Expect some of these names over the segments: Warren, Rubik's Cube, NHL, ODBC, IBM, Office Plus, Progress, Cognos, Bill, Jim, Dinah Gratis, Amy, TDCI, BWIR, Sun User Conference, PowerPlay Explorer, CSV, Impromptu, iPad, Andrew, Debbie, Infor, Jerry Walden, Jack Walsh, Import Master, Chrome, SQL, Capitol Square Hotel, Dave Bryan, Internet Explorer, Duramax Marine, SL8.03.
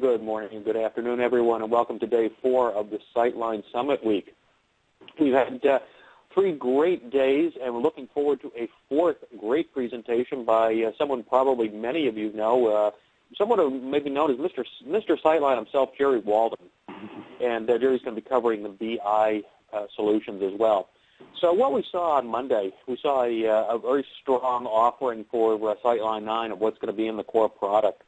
Good morning and good afternoon, everyone, and welcome to Day 4 of the SyteLine Summit Week. We've had three great days, and we're looking forward to a fourth great presentation by someone probably many of you know, someone maybe known as Mr. SyteLine himself, Jerry Walden. And Jerry's going to be covering the BI solutions as well. So what we saw on Monday, we saw a very strong offering for SyteLine 9 of what's going to be in the core product.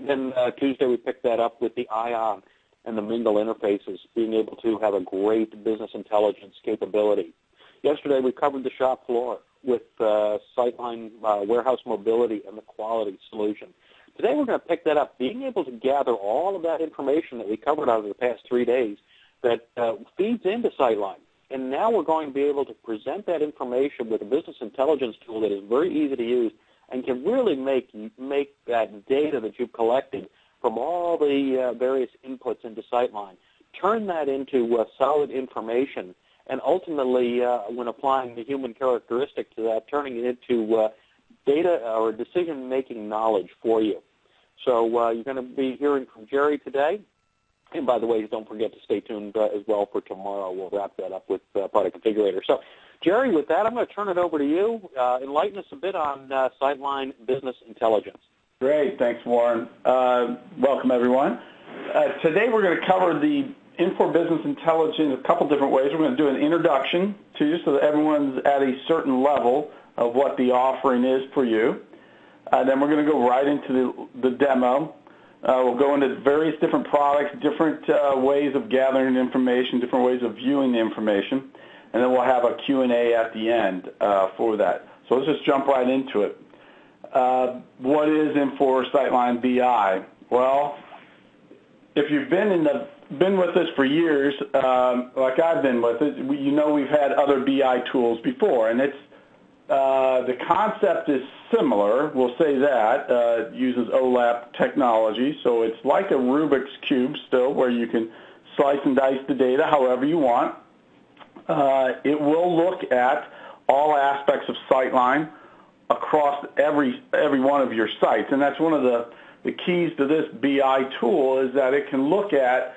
Then Tuesday we picked that up with the Ion and the Mingle interfaces, being able to have a great business intelligence capability. Yesterday we covered the shop floor with SyteLine warehouse mobility and the quality solution. Today we're going to pick that up, being able to gather all of that information that we covered over the past 3 days that feeds into SyteLine. And now we're going to be able to present that information with a business intelligence tool that is very easy to use and can really make that data that you've collected from all the various inputs into SyteLine, turn that into solid information, and ultimately, when applying the human characteristic to that, turning it into data or decision-making knowledge for you. So you're going to be hearing from Jerry today. And by the way, don't forget to stay tuned as well for tomorrow. We'll wrap that up with Product Configurator. So, Jerry, with that, I'm going to turn it over to you. Enlighten us a bit on SyteLine business intelligence. Great. Thanks, Warren. Welcome, everyone. Today we're going to cover the Infor business intelligence a couple different ways. We're going to do an introduction to you so that everyone's at a certain level of what the offering is for you. Then we're going to go right into the demo. We'll go into various different products, different ways of gathering information, different ways of viewing the information, and then we'll have a Q&A at the end for that. So let's just jump right into it. What is Infor SyteLine BI? Well, if you've been with us for years, like I've been with it, you know we've had other BI tools before, and it's the concept is similar, we'll say that. It uses OLAP technology, so it's like a Rubik's Cube still where you can slice and dice the data however you want. It will look at all aspects of SyteLine across every one of your sites, and that's one of the keys to this BI tool is that it can look at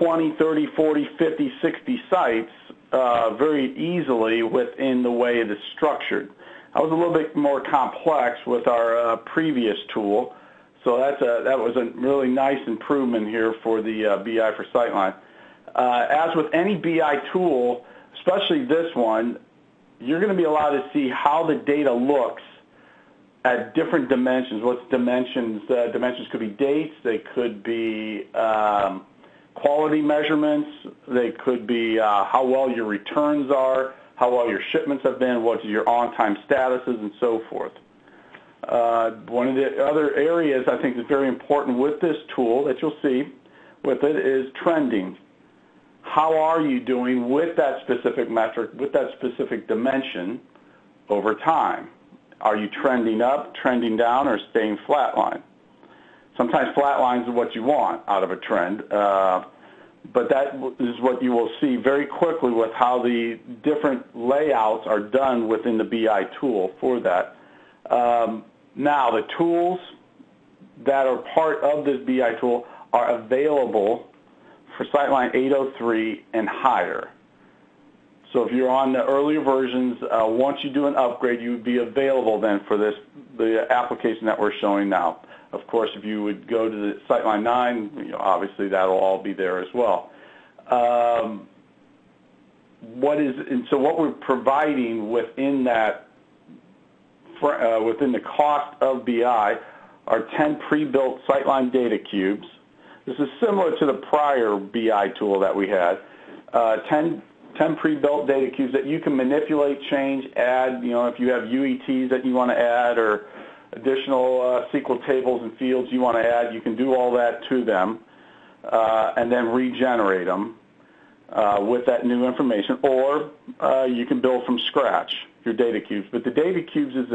20, 30, 40, 50, 60 sites very easily within the way it is structured. That was a little bit more complex with our previous tool, so that was a really nice improvement here for the BI for SyteLine. As with any BI tool, especially this one, you're going to be allowed to see how the data looks at different dimensions. What's dimensions? Dimensions could be dates. They could be quality measurements. They could be how well your returns are, how well your shipments have been, what your on-time statuses, and so forth. One of the other areas I think is very important with this tool that you'll see with it is trending. How are you doing with that specific metric, with that specific dimension over time? Are you trending up, trending down, or staying flatline? Sometimes flatlines are what you want out of a trend, but that is what you will see very quickly with how the different layouts are done within the BI tool for that. Now, the tools that are part of this BI tool are available for SyteLine 803 and higher. So if you're on the earlier versions, once you do an upgrade, you would be available then for the application that we're showing now. Of course, if you would go to the SyteLine 9, obviously that will all be there as well. So what we're providing within that, within the cost of BI, are 10 pre-built SyteLine data cubes. This is similar to the prior BI tool that we had. 10 pre-built data cubes that you can manipulate, change, add, if you have UETs that you want to add or additional SQL tables and fields you want to add, you can do all that to them and then regenerate them with that new information, or you can build from scratch your data cubes. But the data cubes is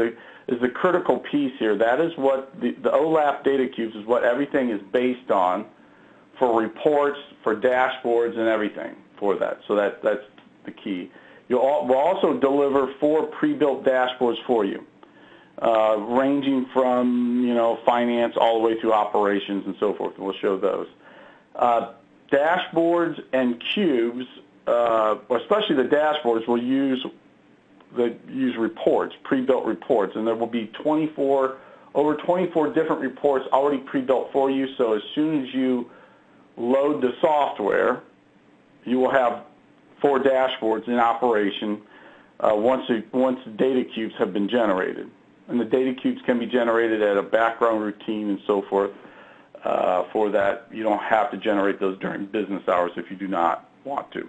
the critical piece here. That is what the OLAP data cubes is what everything is based on for reports, for dashboards, and everything for that. So that's the key. We'll also deliver 4 pre-built dashboards for you. ranging from, you know, finance all the way through operations and so forth. We'll show those. Dashboards and cubes, especially the dashboards, will use reports, pre-built reports, and there will be over 24 different reports already pre-built for you. So as soon as you load the software, you will have 4 dashboards in operation once the data cubes have been generated. And the data cubes can be generated at a background routine and so forth. For that, you don't have to generate those during business hours if you do not want to.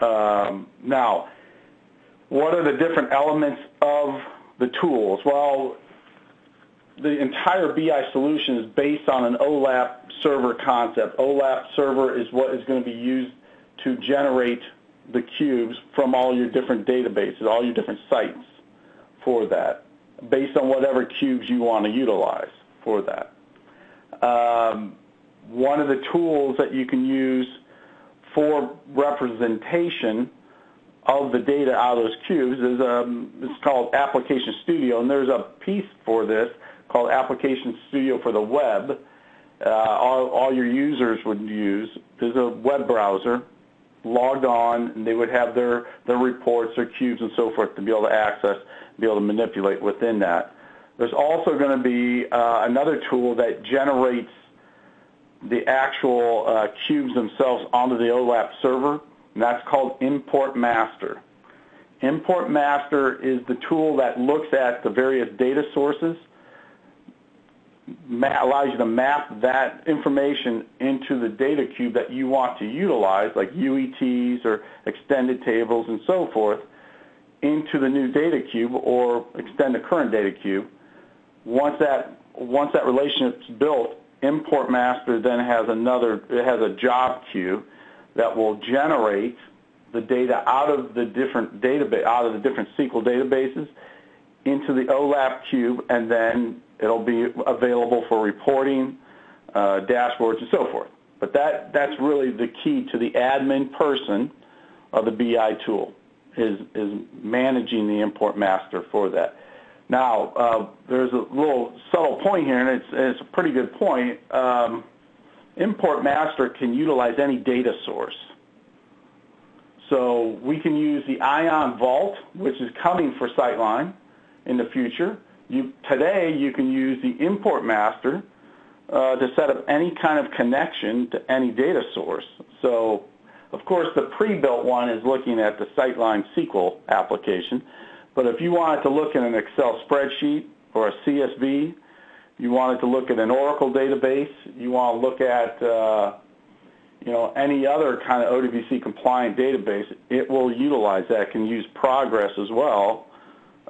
Now, what are the different elements of the tools? Well, the entire BI solution is based on an OLAP server concept. OLAP server is what is going to be used to generate the cubes from all your different databases, all your different sites for that, based on whatever cubes you want to utilize for that. One of the tools that you can use for representation of the data out of those cubes is it's called Application Studio, and there's a piece for this called Application Studio for the web. All your users would use. There's a web browser logged on, and they would have their reports, their cubes, and so forth to be able to access, be able to manipulate within that. There's also going to be another tool that generates the actual cubes themselves onto the OLAP server, and that's called Import Master. Import Master is the tool that looks at the various data sources, allows you to map that information into the data cube that you want to utilize, like UETs or extended tables and so forth, into the new data cube or extend the current data cube. Once that relationship's built, Import Master then has a job queue that will generate the data out of the different SQL databases into the OLAP cube, and then it'll be available for reporting, dashboards, and so forth. But that's really the key to the admin person of the BI tool, is managing the Import Master for that. Now, there's a little subtle point here, and it's a pretty good point. Import Master can utilize any data source. So we can use the Ion Vault, which is coming for SyteLine in the future. Today, you can use the Import Master to set up any kind of connection to any data source. So, of course, the pre-built one is looking at the SyteLine SQL application, but if you wanted to look at an Excel spreadsheet or a CSV, you wanted to look at an Oracle database, you want to look at any other kind of ODBC compliant database, it will utilize that. It can use Progress as well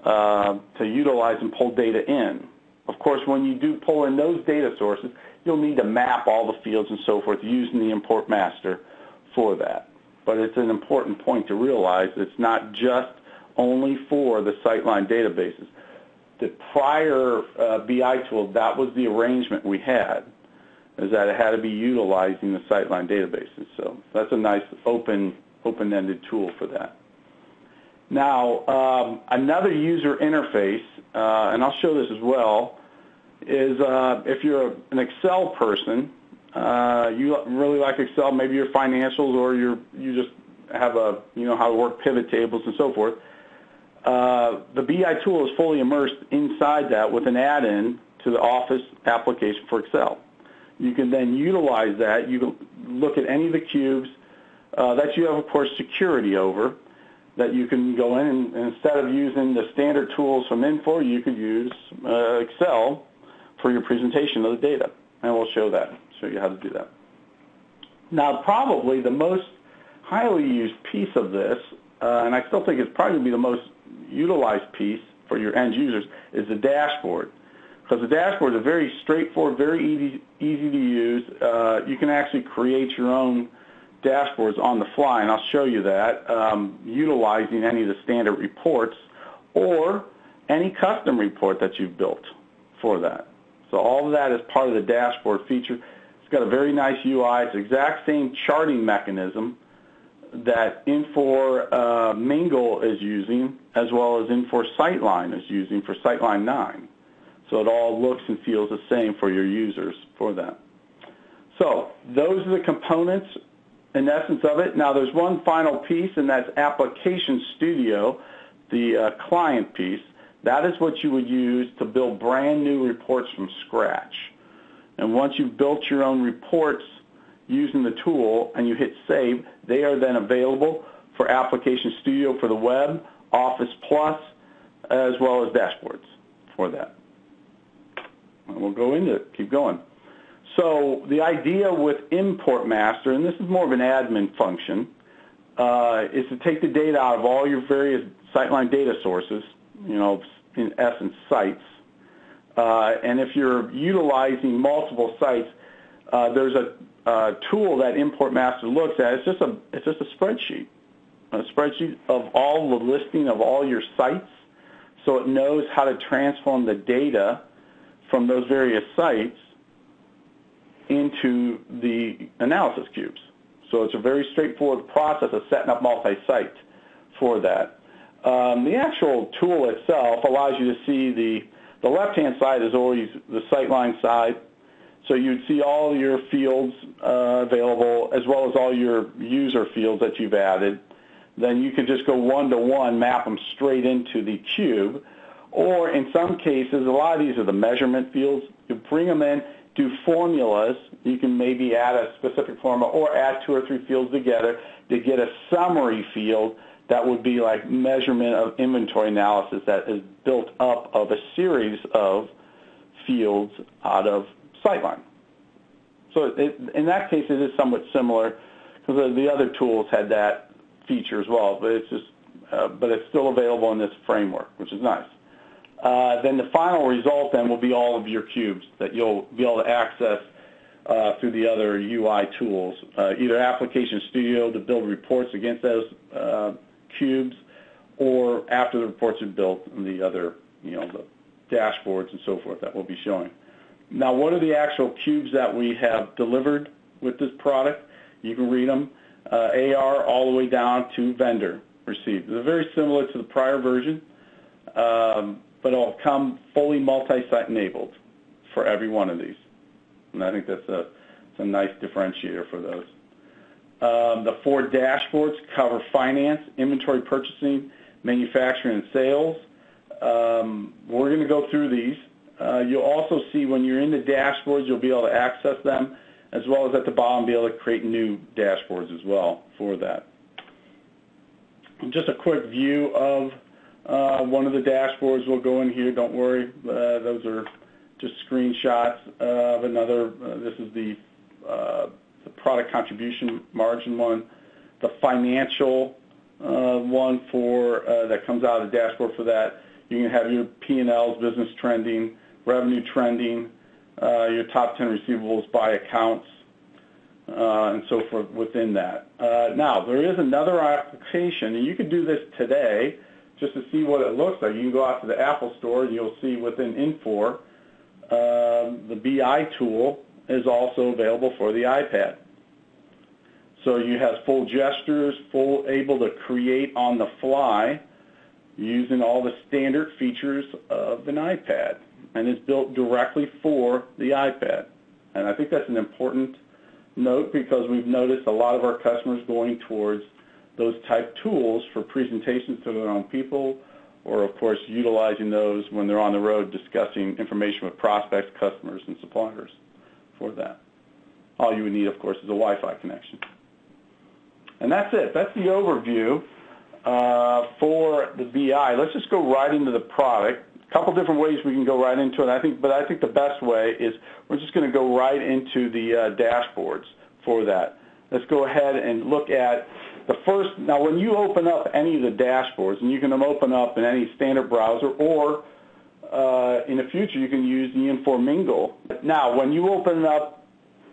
to utilize and pull data in. Of course, when you do pull in those data sources, you'll need to map all the fields and so forth using the Import Master for that. But it's an important point to realize it's not just only for the SyteLine databases. The prior BI tool, that was the arrangement we had, is that it had to be utilizing the SyteLine databases. So that's a nice open-ended tool for that. Now, another user interface, and I'll show this as well, is if you're an Excel person, you really like Excel, maybe your financials, or you just have how to work pivot tables and so forth. The BI tool is fully immersed inside that with an add-in to the Office application for Excel. You can then utilize that. You can look at any of the cubes that you have, of course, security over, that you can go in and instead of using the standard tools from Infor, you could use Excel for your presentation of the data. And we'll show you how to do that. Now, probably the most highly used piece of this, and I still think it's probably going to be the most utilized piece for your end users, is the dashboard. Because the dashboard is very straightforward, very easy to use. You can actually create your own dashboards on the fly, and I'll show you that, utilizing any of the standard reports or any custom report that you've built for that. So all of that is part of the dashboard feature. It's got a very nice UI. It's the exact same charting mechanism that Infor Mingle is using, as well as Infor SyteLine is using for SyteLine 9. So it all looks and feels the same for your users for that. So those are the components in essence of it. Now there's one final piece, and that's Application Studio, the client piece. That is what you would use to build brand new reports from scratch. And once you've built your own reports using the tool and you hit save, they are then available for Application Studio for the web, Office Plus, as well as dashboards for that. And we'll go into it, keep going. So the idea with Import Master, and this is more of an admin function, is to take the data out of all your various SyteLine data sources, you know, in essence, sites. And if you're utilizing multiple sites, there's a tool that Import Master looks at. It's just a spreadsheet, of all the listing of all your sites, so it knows how to transform the data from those various sites into the analysis cubes. So it's a very straightforward process of setting up multi-site for that. The actual tool itself allows you to see the left-hand side is always the SyteLine side, so you'd see all your fields available as well as all your user fields that you've added. Then you could just go one-to-one, map them straight into the cube, or in some cases, a lot of these are the measurement fields. You bring them in, do formulas. You can maybe add a specific formula or add 2 or 3 fields together to get a summary field that would be like measurement of inventory analysis that is built up of a series of fields out of SyteLine. So in that case, it is somewhat similar because the other tools had that feature as well, but it's still available in this framework, which is nice. Then the final result then will be all of your cubes that you'll be able to access through the other UI tools, either Application Studio to build reports against those cubes, or after the reports are built and the other, the dashboards and so forth that we'll be showing. Now, what are the actual cubes that we have delivered with this product? You can read them, AR all the way down to vendor received. They're very similar to the prior version, but it'll come fully multi-site enabled for every one of these. And I think that's a nice differentiator for those. The 4 dashboards cover finance, inventory purchasing, manufacturing, and sales. We're going to go through these. You'll also see when you're in the dashboards, you'll be able to access them, as well as at the bottom be able to create new dashboards as well for that. And just a quick view of one of the dashboards. We'll go in here. Don't worry. Those are just screenshots of another. This is the product contribution margin one, the financial one for that comes out of the dashboard for that. You can have your P&Ls, business trending, revenue trending, your top 10 receivables by accounts, and so forth within that. Now, there is another application, and you can do this today just to see what it looks like. You can go out to the Apple Store, and you'll see within Infor, the BI tool is also available for the iPad. So you have full gestures, full able to create on the fly using all the standard features of an iPad, and it's built directly for the iPad. And I think that's an important note because we've noticed a lot of our customers going towards those type tools for presentations to their own people, or of course utilizing those when they're on the road discussing information with prospects, customers, and suppliers for that. All you would need, of course, is a Wi-Fi connection. And that's it. That's the overview for the BI. Let's just go right into the product. A couple different ways we can go right into it, I think the best way is we're just going to go right into the dashboards for that. Let's go ahead and look at the first. Now, when you open up any of the dashboards, and you can open up in any standard browser, or in the future you can use the Infor Mingle. Now, when you open up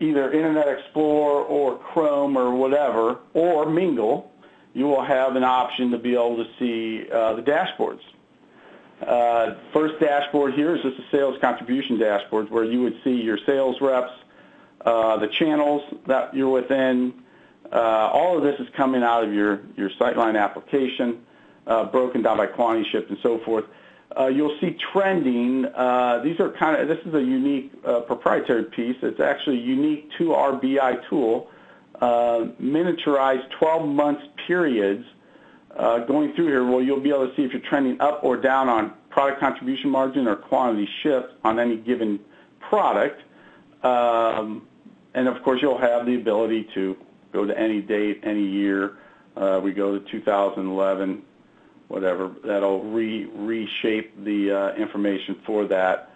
either Internet Explorer or Chrome or whatever, or Mingle, you will have an option to be able to see the dashboards. First dashboard here is just a sales contribution dashboard where you would see your sales reps, the channels that you're within, All of this is coming out of your SyteLine application, broken down by quantity shipped and so forth. You'll see trending. This is a unique proprietary piece. It's actually unique to our BI tool. Miniaturized 12-month periods going through here. Well, you'll be able to see if you're trending up or down on product contribution margin or quantity shipped on any given product. And of course, you'll have the ability to go to any date, any year. We go to 2011, whatever. That'll reshape the information for that.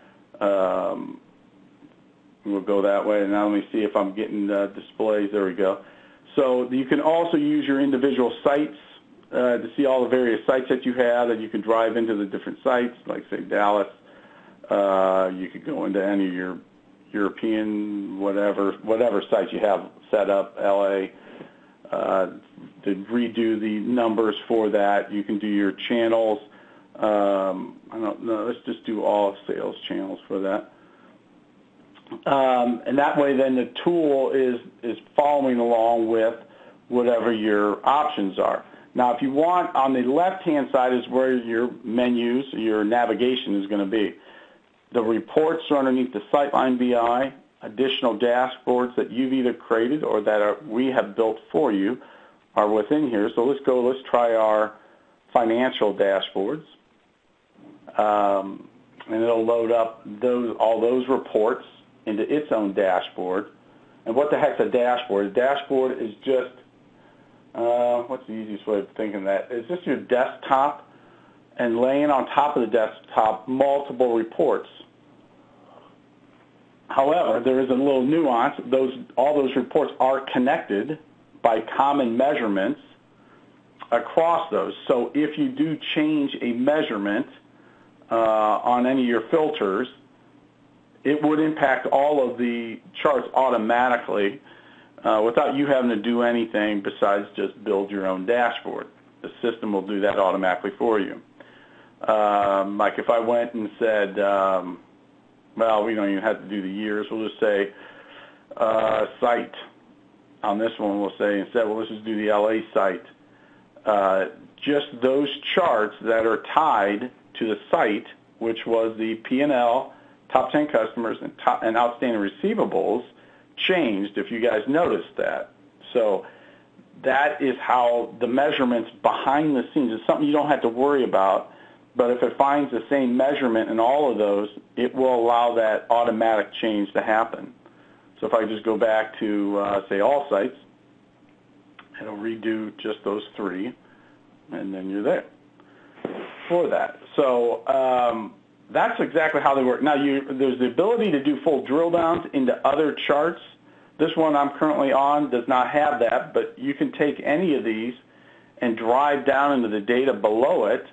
We'll go that way, and now let me see if I'm getting displays. There we go. So you can also use your individual sites to see all the various sites that you have, and you can drive into the different sites, like, say, Dallas. You could go into any of your European, whatever sites you have set up, LA, to redo the numbers for that. You can do your channels. I don't know. Let's just do all sales channels for that. And that way, then the tool is following along with whatever your options are. Now, if you want, on the left-hand side is where your menus, your navigation is going to be. The reports are underneath the SyteLine BI, additional dashboards that you've either created or that we have built for you are within here. So let's try our financial dashboards. And it'll load up all those reports into its own dashboard. And what the heck's a dashboard? A dashboard is just, what's the easiest way of thinking that? It's just your desktop and laying on top of the desktop multiple reports. However, there is a little nuance. All those reports are connected by common measurements across those. So if you do change a measurement on any of your filters, it would impact all of the charts automatically without you having to do anything besides just build your own dashboard. The system will do that automatically for you. Like if I went and said, well, we don't even have to do the years. We'll just say site. On this one, we'll say instead, well, let's just do the LA site. Just those charts that are tied to the site, which was the P&L, top 10 customers and outstanding receivables changed, if you guys noticed that. So that is how the measurements behind the scenes is something you don't have to worry about, but if it finds the same measurement in all of those, it will allow that automatic change to happen. So if I just go back to, say, all sites, it'll redo just those three, and then you're there for that. So that's exactly how they work. Now, there's the ability to do full drill downs into other charts. This one I'm currently on does not have that, but you can take any of these and drive down into the data below it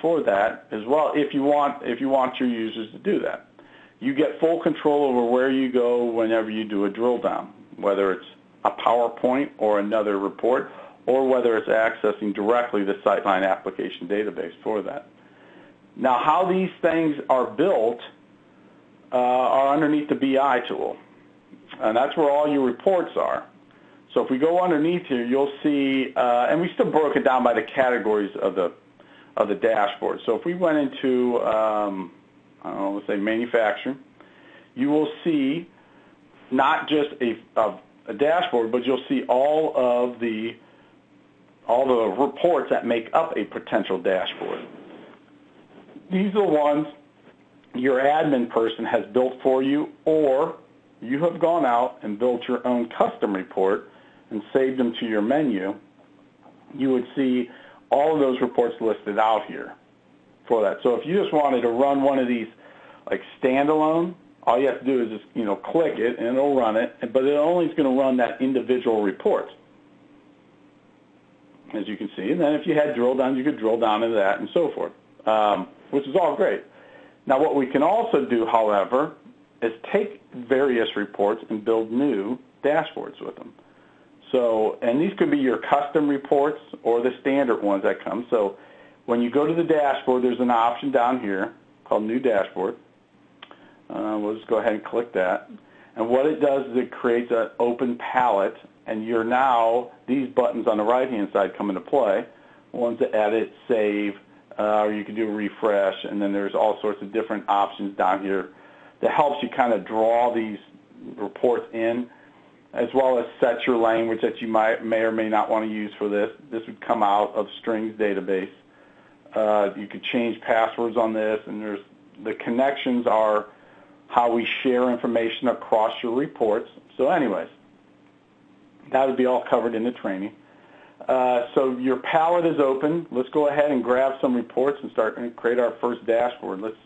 for that as well, if you want your users to do that. You get full control over where you go whenever you do a drill down, whether it's a PowerPoint or another report, or whether it's accessing directly the SyteLine application database for that. Now, how these things are built are underneath the BI tool, and that's where all your reports are. So if we go underneath here, you'll see, and we still broke it down by the categories of the dashboard. So if we went into, I don't know, let's say manufacturing, you will see not just a dashboard, but you'll see all the reports that make up a potential dashboard. These are the ones your admin person has built for you, or you have gone out and built your own custom report and saved them to your menu. You would see all of those reports listed out here for that. So if you just wanted to run one of these like standalone, all you have to do is just click it and it'll run it, but it only is going to run that individual report, as you can see. And then if you had drill downs, you could drill down into that and so forth. Which is all great. Now, what we can also do, however, is take various reports and build new dashboards with them. So, and these could be your custom reports or the standard ones that come. So when you go to the dashboard, there's an option down here called New Dashboard. We'll just go ahead and click that. And what it does is it creates an open palette and you're now, these buttons on the right-hand side come into play. One's to edit, save, or you can do a refresh, and then there's all sorts of different options down here that helps you kind of draw these reports in, as well as set your language that you may or may not want to use for this. This would come out of Strings database. You could change passwords on this, and there's the connections are how we share information across your reports. So anyways, that would be all covered in the training. So your palette is open. Let's go ahead and grab some reports and start and create our first dashboard. Let's,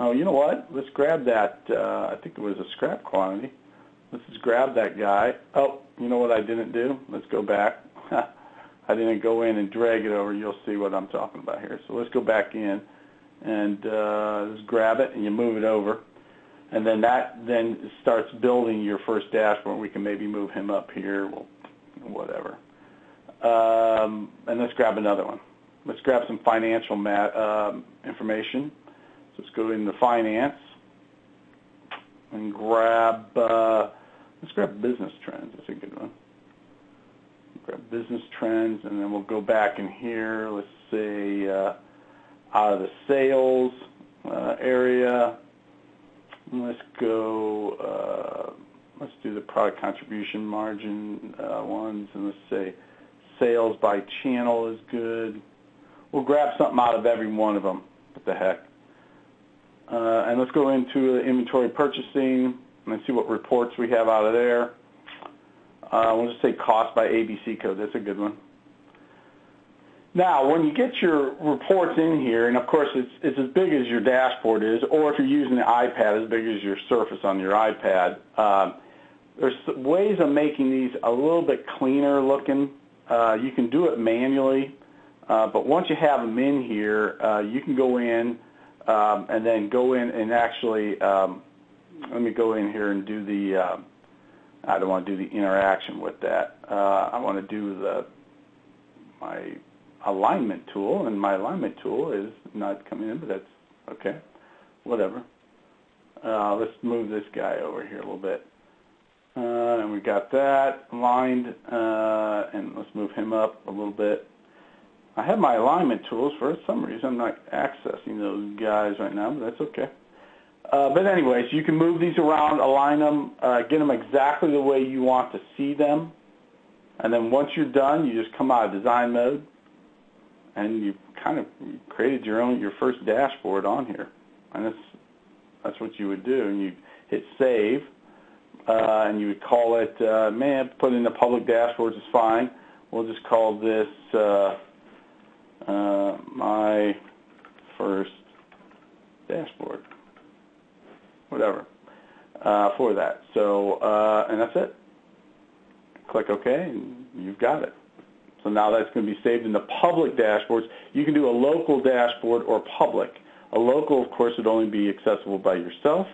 oh, you know what? Let's grab that. I think it was a scrap quantity. Let's just grab that guy. Oh, you know what I didn't do? Let's go back. I didn't go in and drag it over. You'll see what I'm talking about here. So let's go back in and just grab it, and you move it over. And then that then starts building your first dashboard. We can maybe move him up here, we'll, whatever. And let's grab another one. Let's grab some financial information. So let's go into finance and grab, let's grab business trends. That's a good one. Grab business trends, and then we'll go back in here. Let's say out of the sales area. Let's go, let's do the product contribution margin ones, and let's say sales by channel is good. We'll grab something out of every one of them. What the heck? And let's go into inventory purchasing and see what reports we have out of there. We'll just say cost by ABC code. That's a good one. Now, when you get your reports in here, and of course it's as big as your dashboard is, or if you're using the iPad, as big as your Surface on your iPad, there's ways of making these a little bit cleaner looking. You can do it manually, but once you have them in here, you can go in and then go in and actually, let me go in here and do the, I don't want to do the interaction with that. I want to do the, my alignment tool, and my alignment tool is not coming in, but that's okay, whatever. Let's move this guy over here a little bit. And we got that aligned, and let's move him up a little bit. I have my alignment tools for some reason. I'm not accessing those guys right now, but that's okay. But anyways, you can move these around, align them, get them exactly the way you want to see them. And then once you're done, you just come out of design mode, and you've kind of created your own, your first dashboard on here. And that's what you would do. And you hit save, and you would call it, man, put in the public dashboards is fine. We'll just call this my first dashboard, whatever, for that. So, and that's it. Click OK, and you've got it. So now that's going to be saved in the public dashboards. You can do a local dashboard or public. A local, of course, would only be accessible by yourself.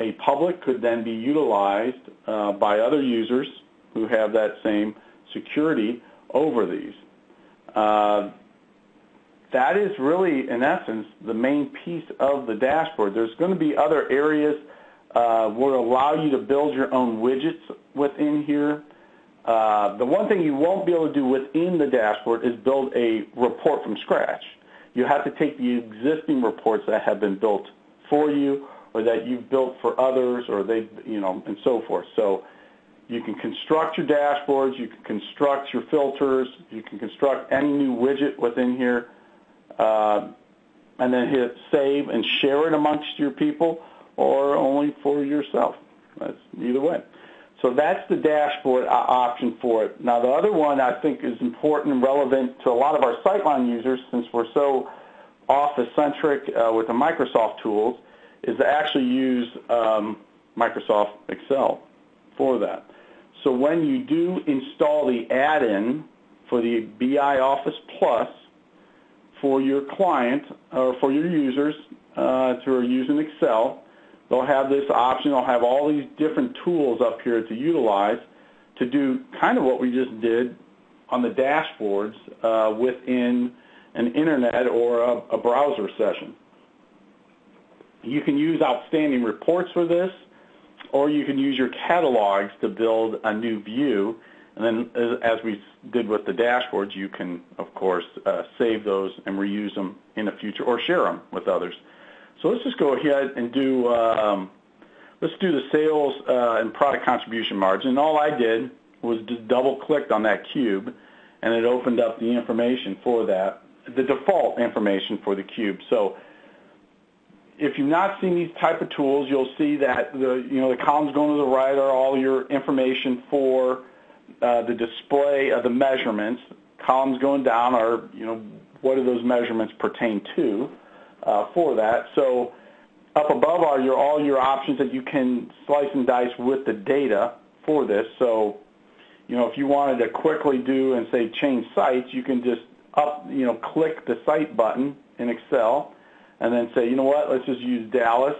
A public could then be utilized by other users who have that same security over these. That is really, in essence, the main piece of the dashboard. There's going to be other areas will allow you to build your own widgets within here. The one thing you won't be able to do within the dashboard is build a report from scratch. You have to take the existing reports that have been built for you, or that you've built for others, or they, you know, and so forth. So you can construct your dashboards, you can construct your filters, you can construct any new widget within here, and then hit save and share it amongst your people, or only for yourself. That's either way. So that's the dashboard option for it. Now, the other one I think is important and relevant to a lot of our SyteLine users, since we're so Office-centric with the Microsoft tools, is to actually use Microsoft Excel for that. So when you do install the add-in for the BI Office Plus for your client or for your users who are using Excel, they'll have this option. They'll have all these different tools up here to utilize to do kind of what we just did on the dashboards within an internet or a browser session. You can use outstanding reports for this, or you can use your catalogs to build a new view. And then, as we did with the dashboards, you can, of course, save those and reuse them in the future or share them with others. So let's just go ahead and do, let's do the sales and product contribution margin. And all I did was just double-clicked on that cube, and it opened up the information for that, the default information for the cube. So if you've not seen these type of tools, you'll see that the, you know, the columns going to the right are all your information for the display of the measurements. Columns going down are, you know, what do those measurements pertain to for that. So up above are your, all your options that you can slice and dice with the data for this. So, you know, if you wanted to quickly do and say change sites, you can just up, you know, click the site button in Excel and then say, you know what, let's just use Dallas,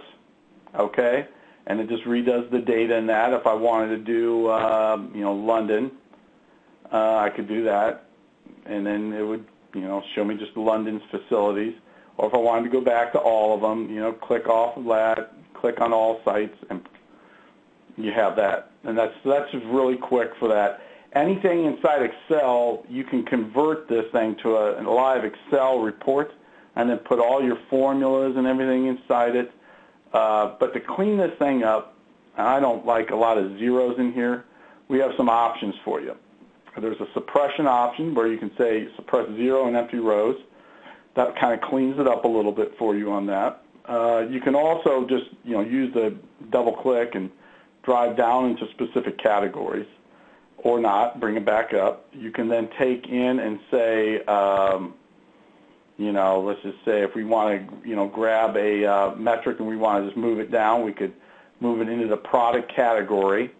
okay? And it just redoes the data in that. If I wanted to do, you know, London, I could do that, and then it would, you know, show me just London's facilities. Or if I wanted to go back to all of them, you know, click off of that, click on all sites, and you have that. And that's just really quick for that. Anything inside Excel, you can convert this thing to a live Excel report, and then put all your formulas and everything inside it. But to clean this thing up, and I don't like a lot of zeros in here, we have some options for you. There's a suppression option where you can say suppress zero and empty rows. That kind of cleans it up a little bit for you on that. You can also just, you know, use the double click and drive down into specific categories or not, bring it back up. You can then take in and say, you know, let's just say if we want to, you know, grab a metric and we want to just move it down, we could move it into the product category.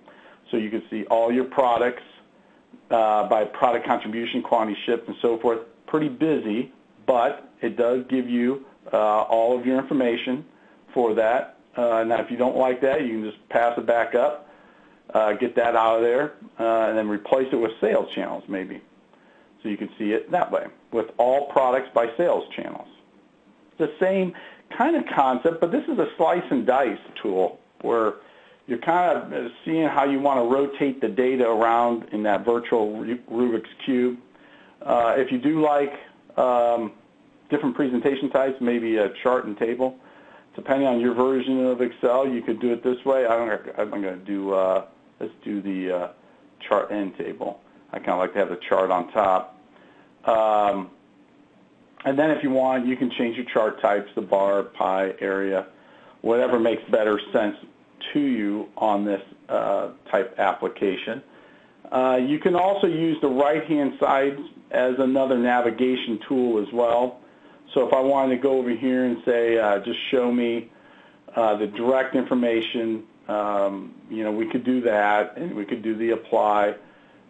So you could see all your products by product contribution, quantity shipped, and so forth. Pretty busy, but it does give you all of your information for that. Now, if you don't like that, you can just pass it back up, get that out of there, and then replace it with sales channels maybe. So you can see it that way, with all products by sales channels. The same kind of concept, but this is a slice and dice tool where you're kind of seeing how you want to rotate the data around in that virtual Rubik's Cube. If you do like different presentation types, maybe a chart and table, depending on your version of Excel, you could do it this way. I'm going to do, let's do the chart and table. I kind of like to have the chart on top. And then if you want, you can change your chart types, the bar, pie, area, whatever makes better sense to you on this type application. You can also use the right-hand side as another navigation tool as well. So if I wanted to go over here and say, just show me the direct information, you know, we could do that, and we could do the apply,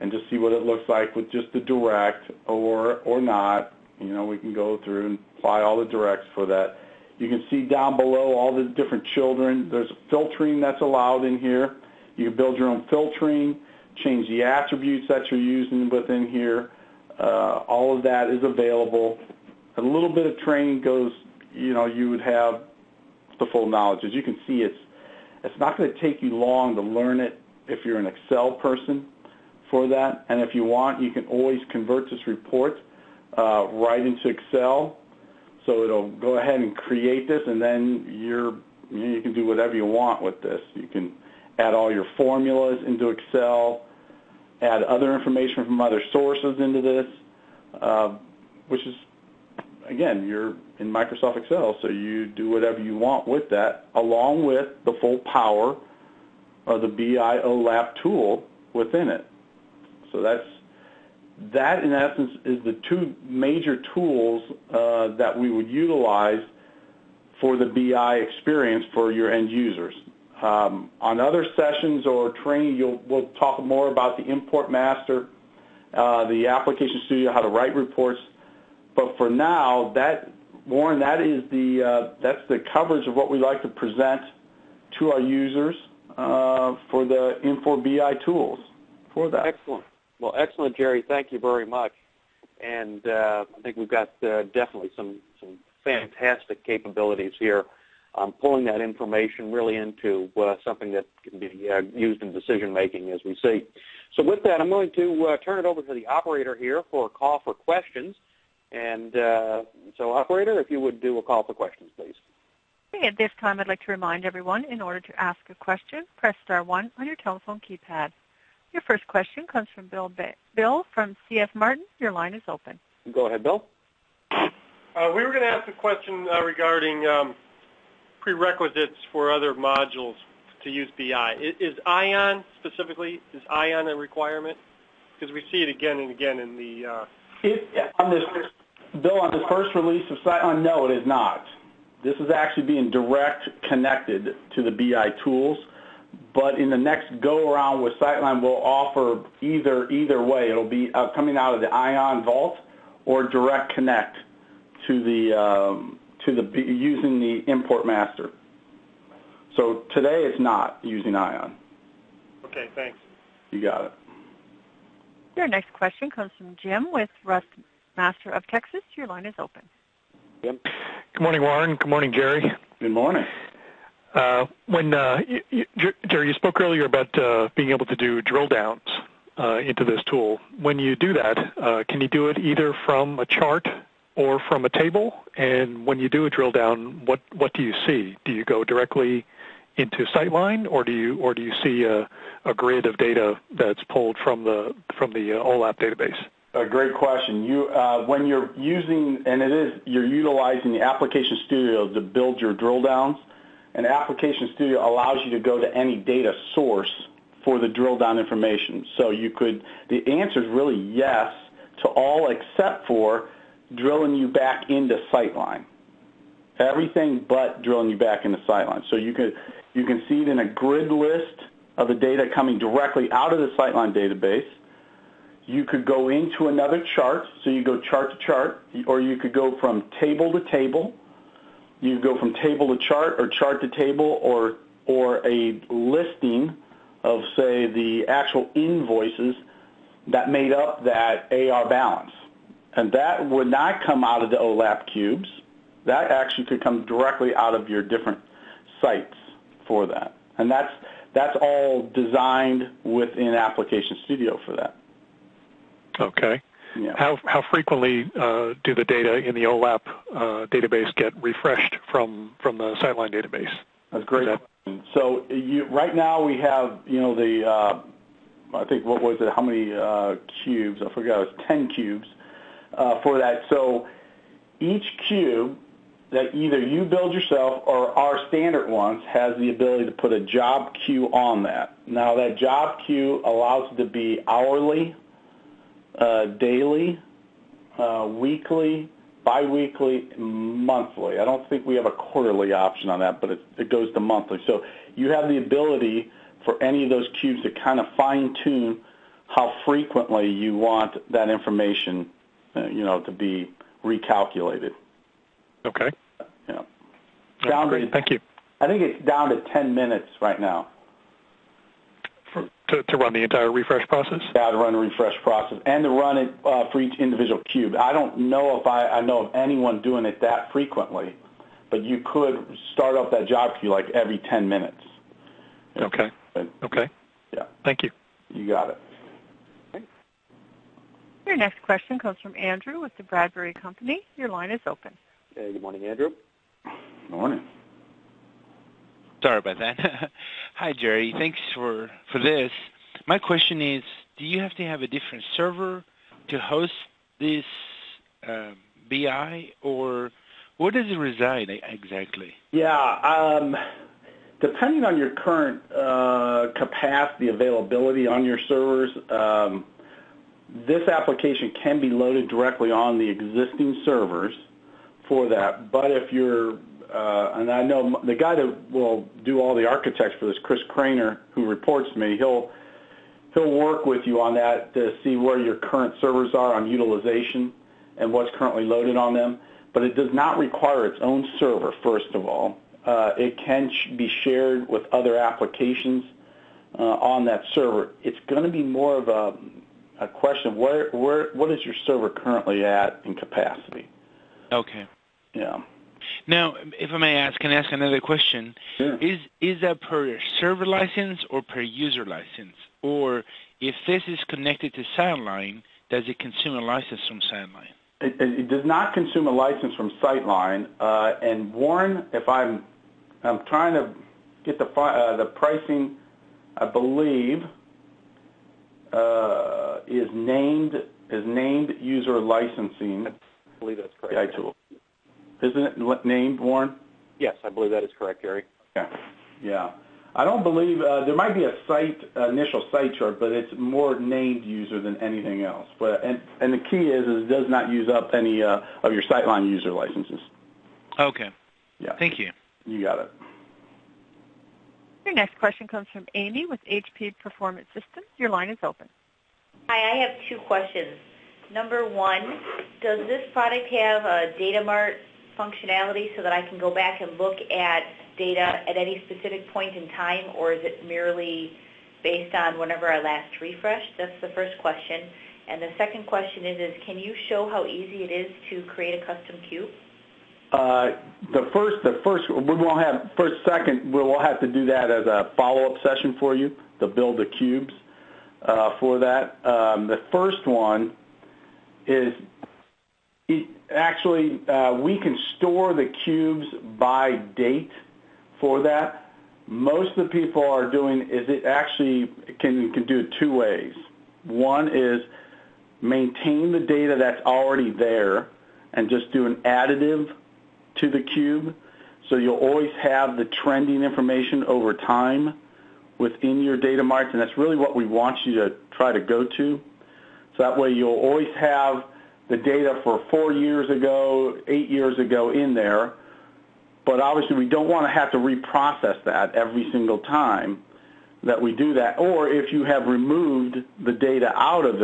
and just see what it looks like with just the direct or not. You know, we can go through and apply all the directs for that. You can see down below all the different children. There's filtering that's allowed in here. You can build your own filtering, change the attributes that you're using within here. All of that is available. A little bit of training goes, you know, you would have the full knowledge. As you can see, it's not going to take you long to learn it if you're an Excel person. For that, and if you want, you can always convert this report right into Excel, so it'll go ahead and create this, and then you can do whatever you want with this. You can add all your formulas into Excel, add other information from other sources into this, which is, again, you're in Microsoft Excel, so you do whatever you want with that, along with the full power of the BI OLAP tool within it. So that in essence is the two major tools that we would utilize for the BI experience for your end users. On other sessions or training, we'll talk more about the Import Master, the Application Studio, how to write reports. But for now, Warren, that's the coverage of what we like to present to our users for the Infor BI tools for that. Excellent. Well, excellent, Jerry. Thank you very much. And I think we've got definitely some fantastic capabilities here pulling that information really into something that can be used in decision-making, as we see. So with that, I'm going to turn it over to the operator here for a call for questions. And so, operator, if you would do a call for questions, please. Okay, at this time, I'd like to remind everyone, in order to ask a question, press star 1 on your telephone keypad. Your first question comes from Bill from CF Martin. Your line is open. Go ahead, Bill. We were going to ask a question regarding prerequisites for other modules to use BI. Is Ion specifically, is Ion a requirement? Because we see it again and again in the... on this first release of SyteLine, no, it is not. This is actually being direct connected to the BI tools, but in the next go-around with SyteLine, we'll offer either way. It'll be coming out of the Ion Vault or direct connect to the using the Import Master. So today it's not using Ion. Okay, thanks. You got it. Your next question comes from Jim with Russ Master of Texas. Your line is open. Jim. Good morning, Warren. Good morning, Jerry. Good morning. Jerry, you spoke earlier about being able to do drill downs into this tool. When you do that, can you do it either from a chart or from a table? And when you do a drill down, what do you see? Do you go directly into SyteLine, or do you see a grid of data that's pulled from the OLAP database? A great question. You when you're using, and it is, you're utilizing the Application Studio to build your drill downs, and Application Studio allows you to go to any data source for the drill down information. So you could, the answer is really yes to all except for drilling you back into SyteLine. Everything but drilling you back into SyteLine. So you can see it in a grid list of the data coming directly out of the SyteLine database. You could go into another chart, so you go chart to chart, or you could go from table to table. You go from table to chart, or chart to table, or a listing of, say, the actual invoices that made up that AR balance. And that would not come out of the OLAP cubes. That actually could come directly out of your different sites for that. And that's all designed within Application Studio for that. Okay. Yeah. How frequently do the data in the OLAP database get refreshed from the SyteLine database? That's a great question. So right now we have, the, I think, what was it, how many cubes? I forgot, it was 10 cubes for that. So each cube that either you build yourself or our standard ones has the ability to put a job queue on that. Now, that job queue allows it to be hourly, daily, weekly, biweekly, monthly. I don't think we have a quarterly option on that, but it goes to monthly. So you have the ability for any of those cubes to kind of fine-tune how frequently you want that information, to be recalculated. Okay. Yeah. Great. Thank you. I think it's down to 10 minutes right now. To run the entire refresh process? Yeah, to run the refresh process and to run it for each individual cube. I don't know if I know of anyone doing it that frequently, but you could start up that job queue like every 10 minutes. Okay. Okay. Yeah. Thank you. You got it. Your next question comes from Andrew with the Bradbury Company. Your line is open. Hey, good morning, Andrew. Good morning. Sorry about that. Hi, Jerry. Thanks for this. My question is, do you have to have a different server to host this BI, or where does it reside exactly? Yeah. Depending on your current capacity availability on your servers, this application can be loaded directly on the existing servers for that. But if you're, and I know the guy that will do all the architects for this, Chris Craner, who reports to me, he'll work with you on that to see where your current servers are on utilization and what's currently loaded on them. But it does not require its own server, first of all. It can be shared with other applications on that server. It's going to be more of a question of what is your server currently at in capacity? Okay. Yeah. Now, if I may ask, can I ask another question? Sure. Is that per server license or per user license? Or if this is connected to SyteLine, does it consume a license from SyteLine? It does not consume a license from SyteLine. And Warren, if I'm trying to get the pricing, I believe is named user licensing. I believe that's correct. AI tool. Isn't it named, Warren? Yes, I believe that is correct, Gary. Okay. Yeah. I don't believe there might be a initial site chart, but it's more named user than anything else. But and the key is it does not use up any of your SyteLine user licenses. Okay. Yeah. Thank you. You got it. Your next question comes from Amy with HP Performance Systems. Your line is open. Hi, I have two questions. Number one, does this product have a data mart functionality so that I can go back and look at data at any specific point in time, or is it merely based on whenever I last refreshed? That's the first question. And the second question is can you show how easy it is to create a custom cube? We'll have to do that as a follow-up session for you to build the cubes for that. The first one is we can store the cubes by date for that. Most of the people are doing is it actually can do it two ways. One is maintain the data that's already there and just do an additive to the cube, so you'll always have the trending information over time within your data marts, and that's really what we want you to try to go to. So that way you'll always have the data for 4 years ago, 8 years ago in there, but obviously we don't want to have to reprocess that every single time that we do that. Or if you have removed the data out of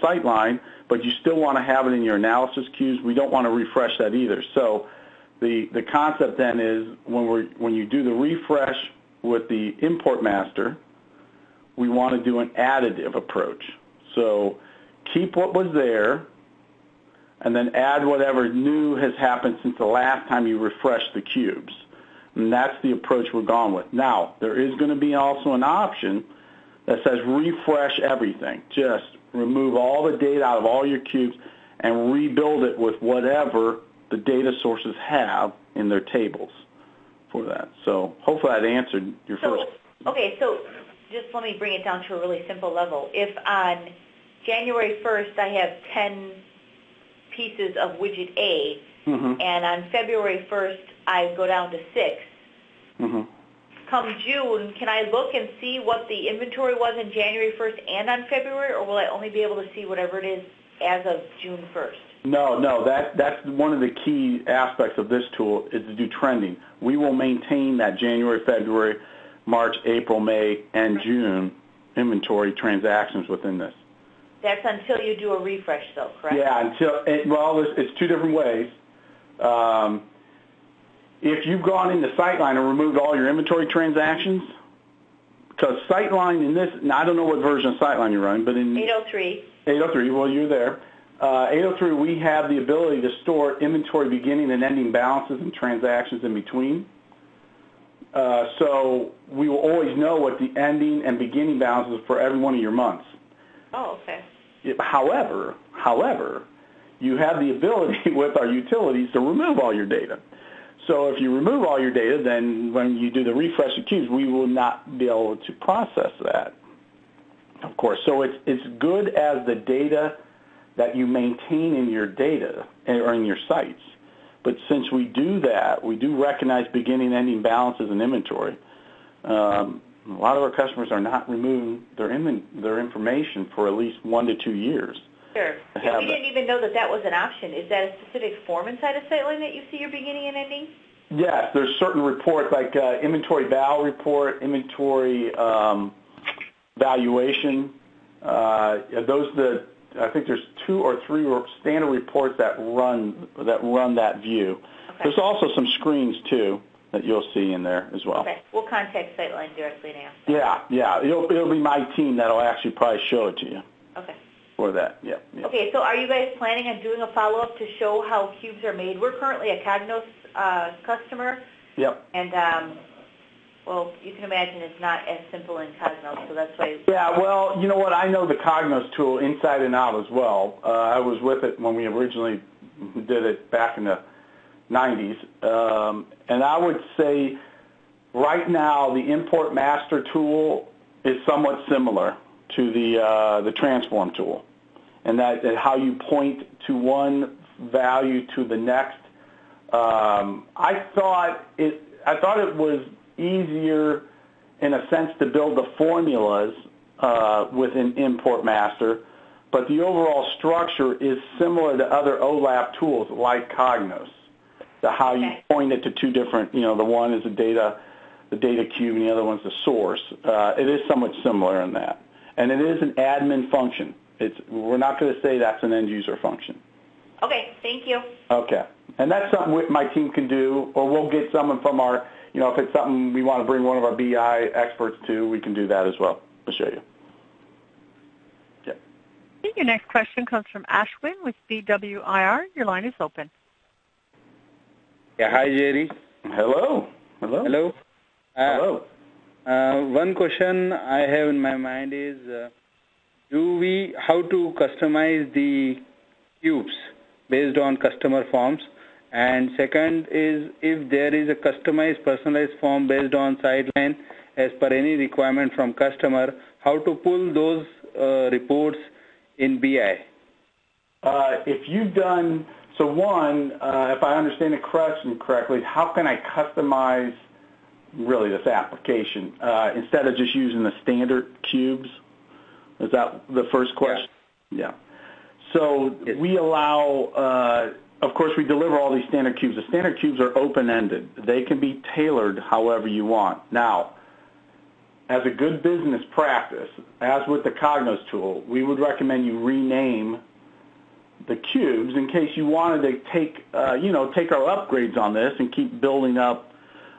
SyteLine, but you still want to have it in your analysis queues, we don't want to refresh that either. So the concept then is when you do the refresh with the Import Master, we want to do an additive approach. So keep what was there and then add whatever new has happened since the last time you refreshed the cubes. And that's the approach we're going with. Now, there is going to be also an option that says refresh everything. Just remove all the data out of all your cubes and rebuild it with whatever the data sources have in their tables for that. So hopefully that answered your first. Okay, so just let me bring it down to a really simple level. If on January 1st I have 10 pieces of widget A, mm-hmm. and on February 1st I go down to 6, mm-hmm. come June, can I look and see what the inventory was on January 1st and on February, or will I only be able to see whatever it is as of June 1st? No, that's one of the key aspects of this tool is to do trending. We will maintain that January, February, March, April, May, and June inventory transactions within this. That's until you do a refresh, though, correct? Yeah, it's two different ways. If you've gone into SyteLine and removed all your inventory transactions, because SyteLine in this, now I don't know what version of SyteLine you're running, but in 803. 803, well, you're there. 803, we have the ability to store inventory beginning and ending balances and transactions in between. So we will always know what the ending and beginning balances for every one of your months. Oh, okay. However, you have the ability with our utilities to remove all your data. So if you remove all your data, then when you do the refresh of cubes, we will not be able to process that, of course. So it's good as the data that you maintain in your data or in your sites. But since we do that, we do recognize beginning, ending balances and inventory. A lot of our customers are not removing their information for at least 1 to 2 years. Sure. And we didn't even know that was an option. Is that a specific form inside of SyteLine that you see your beginning and ending? Yes. There's certain reports like inventory val report, inventory valuation. I think there's 2 or 3 standard reports that run that view. Okay. There's also some screens too that you'll see in there as well. Okay. We'll contact SyteLine directly now. Yeah. It'll be my team that'll actually probably show it to you. Okay. For that, yeah. Okay, so are you guys planning on doing a follow-up to show how cubes are made? We're currently a Cognos customer. Yep. And well, you can imagine it's not as simple in Cognos, so that's why. Yeah, well, you know what? I know the Cognos tool inside and out as well. I was with it when we originally did it back in the 90s, and I would say right now the Import Master tool is somewhat similar to the Transform tool, and that how you point to one value to the next. I thought it was easier in a sense to build the formulas with an Import Master, but the overall structure is similar to other OLAP tools like Cognos, to how you point it to two different, you know, the one is the data cube and the other one's the source. It is somewhat similar in that. And it is an admin function. We're not going to say that's an end user function. Okay, thank you. Okay. And that's something my team can do, or we'll get someone from our, you know, if it's something we want to bring one of our BI experts to, we can do that as well. I'll show you. Yeah. Your next question comes from Ashwin with BWIR. Your line is open. Yeah, hi, Jerry. Hello. Hello. Hello. Hello. One question I have in my mind is, how to customize the cubes based on customer forms? And second is, if there is a customized, personalized form based on SyteLine as per any requirement from customer, how to pull those reports in BI? If I understand the question correctly, how can I customize really this application instead of just using the standard cubes? Is that the first question? Yeah. So we allow, of course, we deliver all these standard cubes. The standard cubes are open-ended. They can be tailored however you want. Now, as a good business practice, as with the Cognos tool, we would recommend you rename the cubes in case you wanted to take our upgrades on this and keep building up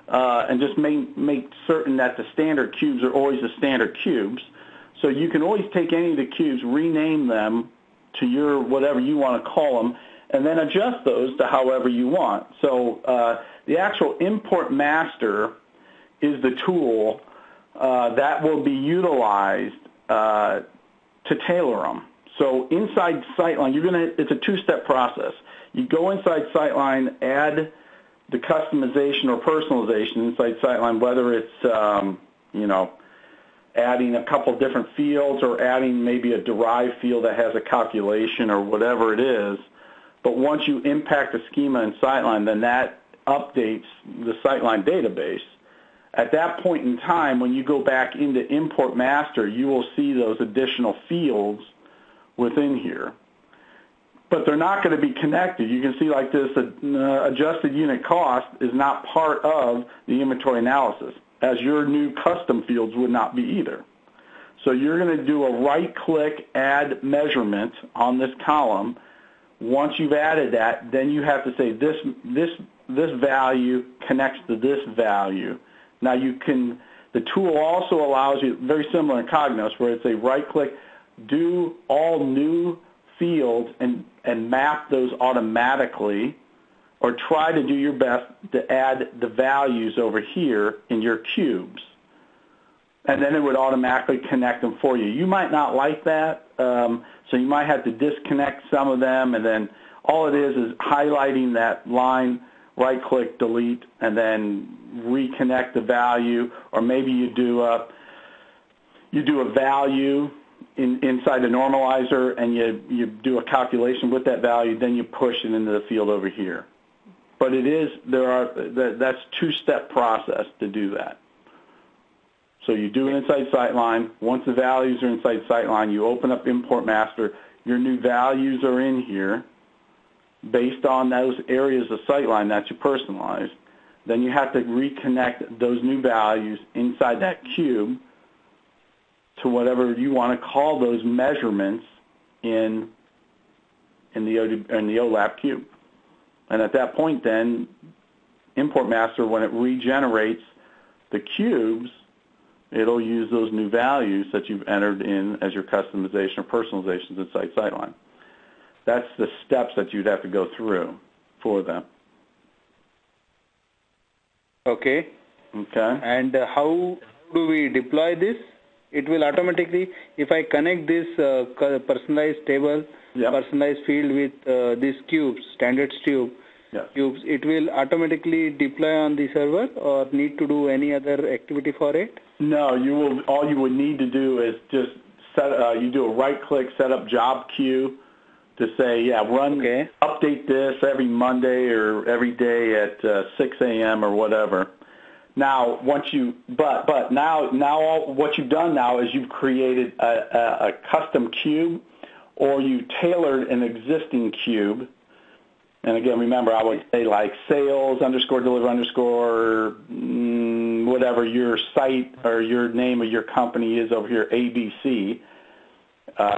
and just make certain that the standard cubes are always the standard cubes. So you can always take any of the cubes, rename them to your whatever you want to call them, and then adjust those to however you want. So the actual Import Master is the tool that will be utilized to tailor them. So inside SyteLine, it's a two-step process. You go inside SyteLine, add the customization or personalization inside SyteLine, whether it's adding a couple different fields or adding maybe a derived field that has a calculation or whatever it is. But once you impact the schema in SyteLine, then that updates the SyteLine database. At that point in time, when you go back into Import Master, you will see those additional fields within here. But they're not going to be connected. You can see like this, adjusted unit cost is not part of the inventory analysis, as your new custom fields would not be either. So you're going to do a right-click add measurement on this column. Once you've added that, then you have to say this value connects to this value. Now the tool also allows you, very similar in Cognos, where it's a right-click, do all new fields and map those automatically, or try to do your best to add the values over here in your cubes. And then it would automatically connect them for you. You might not like that, so you might have to disconnect some of them, and then all it is highlighting that line, right-click, delete, and then reconnect the value, or maybe you do a value inside the normalizer, and you do a calculation with that value, then you push it into the field over here. But that's a two-step process to do that. So you do it inside SyteLine. Once the values are inside SyteLine, you open up Import Master. Your new values are in here based on those areas of SyteLine that you personalized. Then you have to reconnect those new values inside that cube to whatever you want to call those measurements in the OLAP cube. And at that point then, Import Master, when it regenerates the cubes, it'll use those new values that you've entered in as your customization or personalizations inside SyteLine. That's the steps that you'd have to go through for them. Okay. Okay. And how do we deploy this? It will automatically, if I connect this personalized table, yeah, personalized field with these cubes, standards tube, yeah, cubes, it will automatically deploy on the server or need to do any other activity for it? No, you will. All you would need to do is just set. You do a right click, set up job queue to say, yeah, run, okay, update this every Monday or every day at 6 a.m. or whatever. Now, once you, but now all, what you've done now is you've created a custom cube, or you tailored an existing cube. And again, remember, I would say like sales underscore deliver underscore whatever your site or your name of your company is over here, ABC,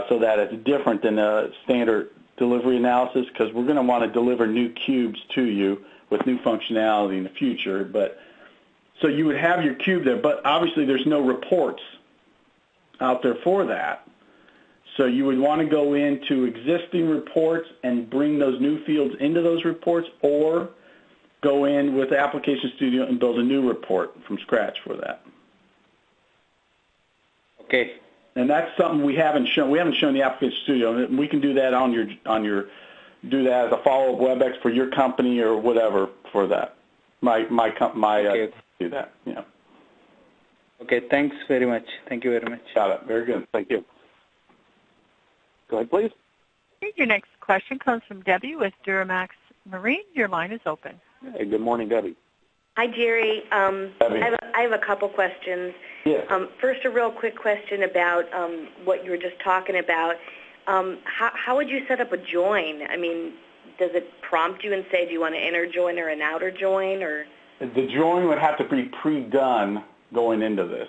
so that it's different than a standard delivery analysis, because we're going to want to deliver new cubes to you with new functionality in the future. But so you would have your cube there, but obviously there's no reports out there for that. So you would want to go into existing reports and bring those new fields into those reports, or go in with Application Studio and build a new report from scratch for that. Okay. And that's something we haven't shown. We haven't shown the Application Studio. We can do that on your do that as a follow-up WebEx for your company or whatever for that. My okay. Do that. Yeah. Okay. Thanks very much. Thank you very much. Got it. Very good. Thank you. Go ahead, please. Your next question comes from Debbie with Duramax Marine. Your line is open. Hey, good morning, Debbie. Hi, Jerry. Debbie. I have a couple questions. Yeah. First, a real quick question about what you were just talking about. How would you set up a join? I mean, does it prompt you and say, do you want an inner join or an outer join? Or the join would have to be pre-done going into this.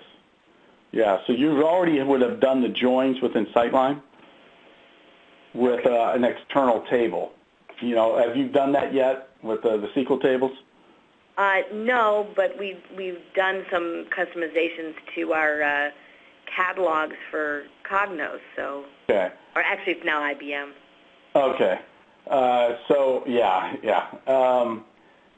Yeah, so you already would have done the joins within SyteLine with an external table. You know, have you done that yet with the SQL tables? No, but we've done some customizations to our catalogs for Cognos. So, okay. Or actually, it's now IBM. Okay. So yeah.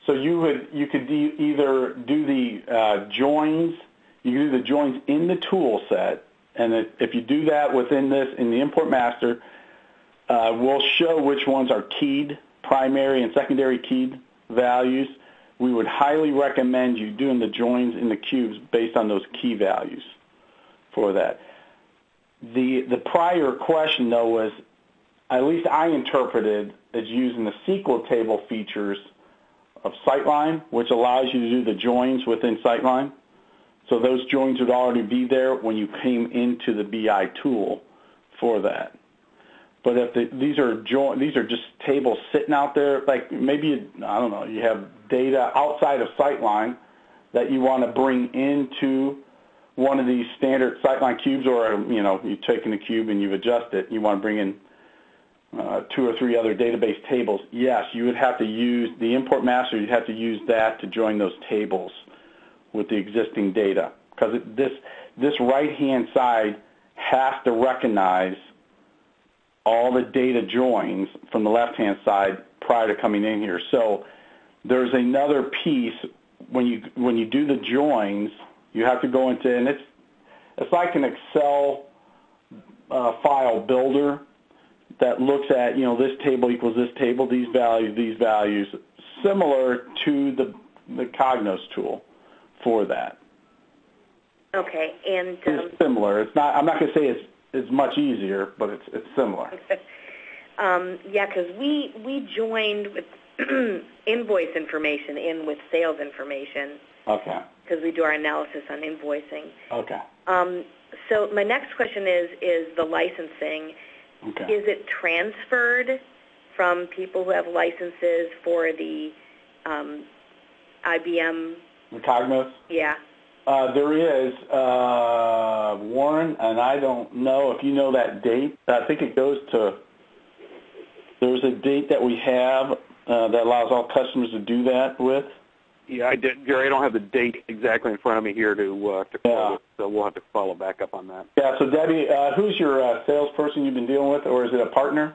So you could either do the joins. You can do the joins in the tool set, and if you do that within this in the Import Master. We'll show which ones are keyed, primary and secondary keyed values. We would highly recommend you doing the joins in the cubes based on those key values for that. The prior question, though, was, at least I interpreted as using the SQL table features of SyteLine, which allows you to do the joins within SyteLine. So those joins would already be there when you came into the BI tool for that. But if these are just tables sitting out there, like maybe, I don't know, you have data outside of SyteLine that you want to bring into one of these standard SyteLine cubes, or, you know, you've taken a cube and you've adjusted it, you want to bring in 2 or 3 other database tables, yes, you would have to use the Import Master, you'd have to use that to join those tables with the existing data. Because this right-hand side has to recognize all the data joins from the left-hand side prior to coming in here. So there's another piece when you do the joins, you have to go into, and it's like an Excel file builder that looks at, you know, this table equals this table, these values, similar to the Cognos tool for that. Okay, and it's similar. It's not. I'm not going to say it's much easier, but it's similar. Yeah, because we joined with invoice information in with sales information. Okay. Because we do our analysis on invoicing. Okay. So my next question is the licensing. Okay. Is it transferred from people who have licenses for the IBM? The Cognos? Yeah. There is, Warren, and I don't know if you know that date. I think it goes to, there's a date that we have that allows all customers to do that with. Yeah, I did. Jerry, I don't have the date exactly in front of me here to follow, so we'll have to follow back up on that. Yeah, so Debbie, who's your salesperson you've been dealing with, or is it a partner?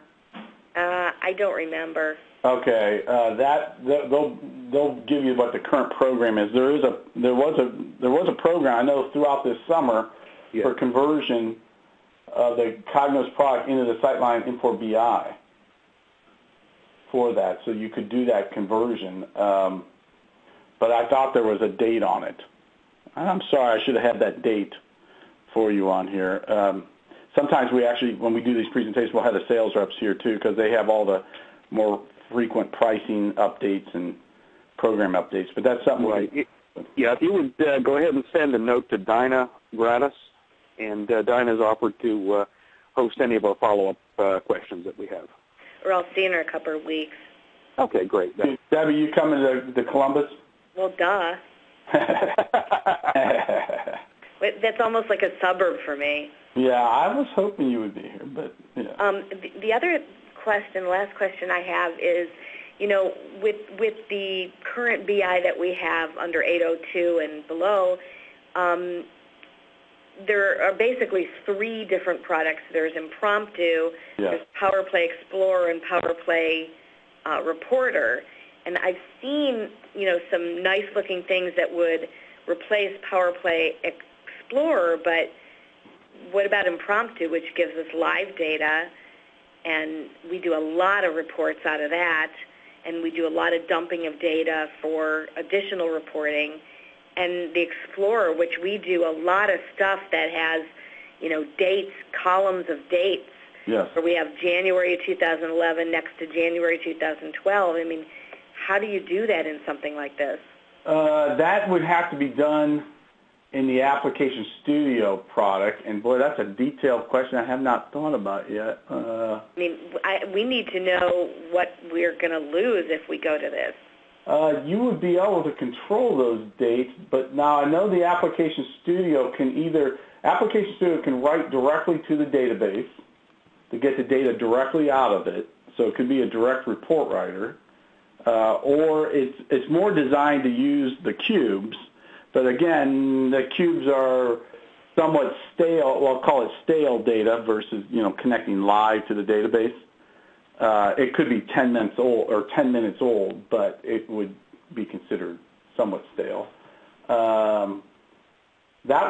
I don't remember. Okay, they'll give you what the current program is. There was a program I know throughout this summer for conversion of the Cognos product into the SyteLine Import BI for that, so you could do that conversion. But I thought there was a date on it. I'm sorry, I should have had that date for you on here. Sometimes we actually, when we do these presentations, we'll have the sales reps here too, because they have all the more frequent pricing updates and program updates, but that's something Yeah, if you would go ahead and send a note to Dinah Gratis, and Dinah's offered to host any of our follow-up questions that we have. Or I'll see her in a couple of weeks. Okay, great. Debbie, you coming to Columbus? Well, duh. That's almost like a suburb for me. Yeah, I was hoping you would be here, but the other question, last question I have is, with the current BI that we have under 802 and below, there are basically three different products. There's Impromptu, there's PowerPlay Explorer, and PowerPlay Reporter. And I've seen, some nice-looking things that would replace PowerPlay Explorer, but what about Impromptu, which gives us live data, and we do a lot of reports out of that, and we do a lot of dumping of data for additional reporting, and the Explorer, which we do a lot of stuff that has, dates, columns of dates, where we have January 2011 next to January 2012. I mean, how do you do that in something like this? That would have to be done in the Application Studio product, and boy, that's a detailed question I have not thought about yet. We need to know what we're going to lose if we go to this. You would be able to control those dates, but now I know the Application Studio can write directly to the database to get the data directly out of it, so it could be a direct report writer, or it's more designed to use the cubes. But again, the cubes are somewhat stale. Well, I'll call it stale data versus connecting live to the database. It could be 10 minutes old or 10 minutes old, but it would be considered somewhat stale. That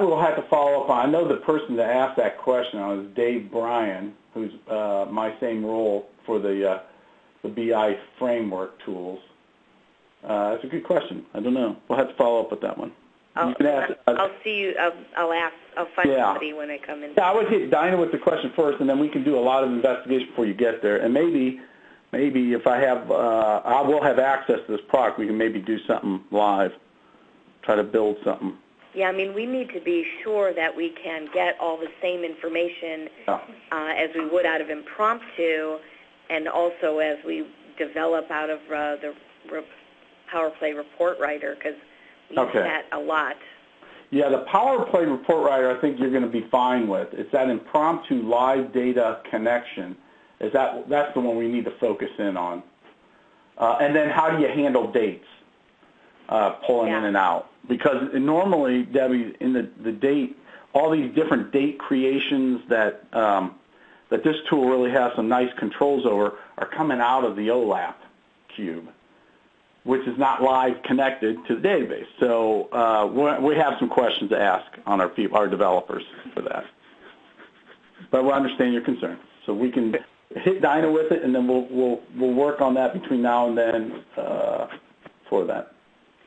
we'll have to follow up on. I know the person that asked that question was Dave Bryan, who's my same role for the BI framework tools. That's a good question. I don't know. We'll have to follow up with that one. I'll see you. I'll ask. I'll find somebody when I come in. Yeah, I would hit Dinah with the question first, and then we can do a lot of investigation before you get there. And maybe if I have, I will have access to this product. We can maybe do something live, try to build something. Yeah, we need to be sure that we can get all the same information as we would out of Impromptu, and also as we develop out of the PowerPlay Report Writer, because we use that a lot. Yeah, the PowerPlay Report Writer I think you're going to be fine with. It's that Impromptu live data connection. That's the one we need to focus in on. And then how do you handle dates, pulling in and out? Because normally, Debbie, in the date, all these different date creations that that this tool really has some nice controls over are coming out of the OLAP cube, which is not live connected to the database. So we have some questions to ask on our developers for that. But we understand your concern. So we can hit Dinah with it, and then we'll work on that between now and then for that.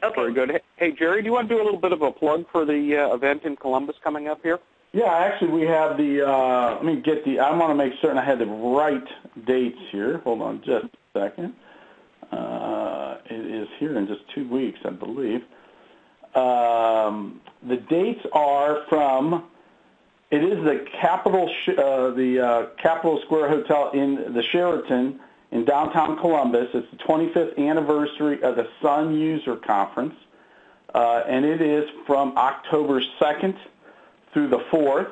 Okay. Very good. Hey, Jerry, do you want to do a little bit of a plug for the event in Columbus coming up here? Yeah, actually we have the I want to make certain I had the right dates here. Hold on just a second. It is here in just 2 weeks, I believe. The dates are from. It is the Capitol Square Hotel in the Sheraton in downtown Columbus. It's the 25th anniversary of the Sun User Conference, and it is from October 2nd through the 4th.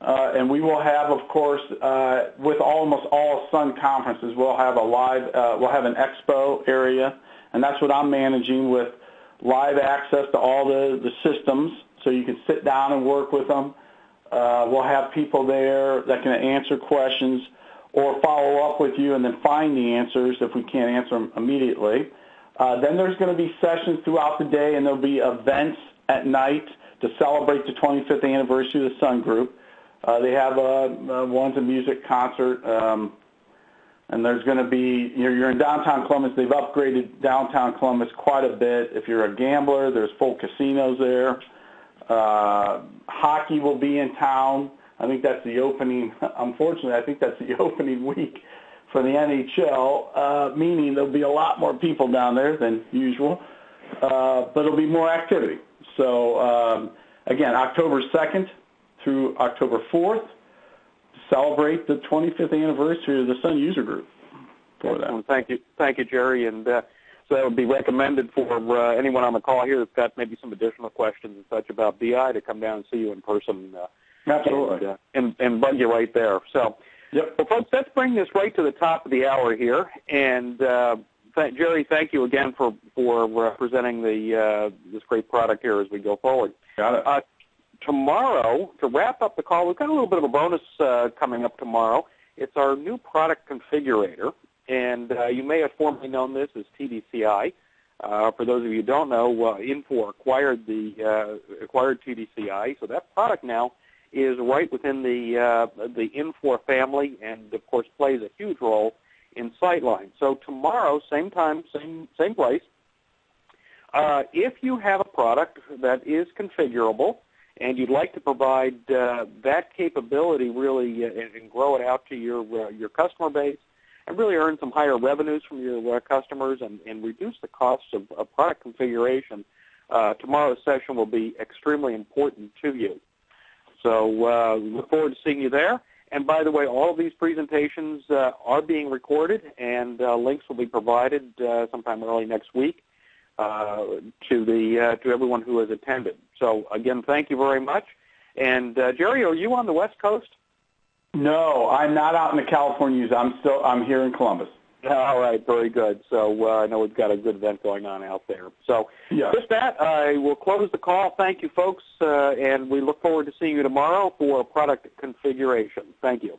And we will have, of course, with almost all Sun conferences, we'll have an expo area, and that's what I'm managing with live access to all the systems, so you can sit down and work with them. We'll have people there that can answer questions, or follow up with you and then find the answers if we can't answer them immediately. Then there's going to be sessions throughout the day, and there'll be events at night to celebrate the 25th anniversary of the Sun Group. They have one's a music concert, and there's going to be, you're in downtown Columbus. They've upgraded downtown Columbus quite a bit. If you're a gambler, there's full casinos there. Hockey will be in town. I think that's the opening, unfortunately, I think that's the opening week for the NHL, meaning there'll be a lot more people down there than usual, but there'll be more activity. So, again, October 2nd through October 4th, celebrate the 25th anniversary of the Sun User Group. For that. Thank you, Jerry. And so that would be recommended for anyone on the call here that's got maybe some additional questions and such about BI to come down and see you in person. Absolutely. And bug you right there. So, yep. Well, folks, let's bring this right to the top of the hour here. And, Jerry, thank you again for presenting this great product here as we go forward. Got it. Tomorrow, to wrap up the call, we've got a little bit of a bonus coming up tomorrow. It's our new product configurator, and you may have formerly known this as TDCI. For those of you who don't know, Infor acquired TDCI, so that product now is right within the Infor family, and of course plays a huge role in SyteLine. So tomorrow, same time, same place. If you have a product that is configurable and you'd like to provide that capability really and grow it out to your customer base and really earn some higher revenues from your customers and reduce the costs of product configuration, tomorrow's session will be extremely important to you. So we look forward to seeing you there. And by the way, all of these presentations are being recorded, and links will be provided sometime early next week to everyone who has attended. So again, thank you very much. And Jerry, are you on the West Coast? No, I'm not out in the Californias. I'm here in Columbus. All right, very good. So I know we've got a good event going on out there. So yeah. With that, I will close the call. Thank you, folks, and we look forward to seeing you tomorrow for product configuration. Thank you.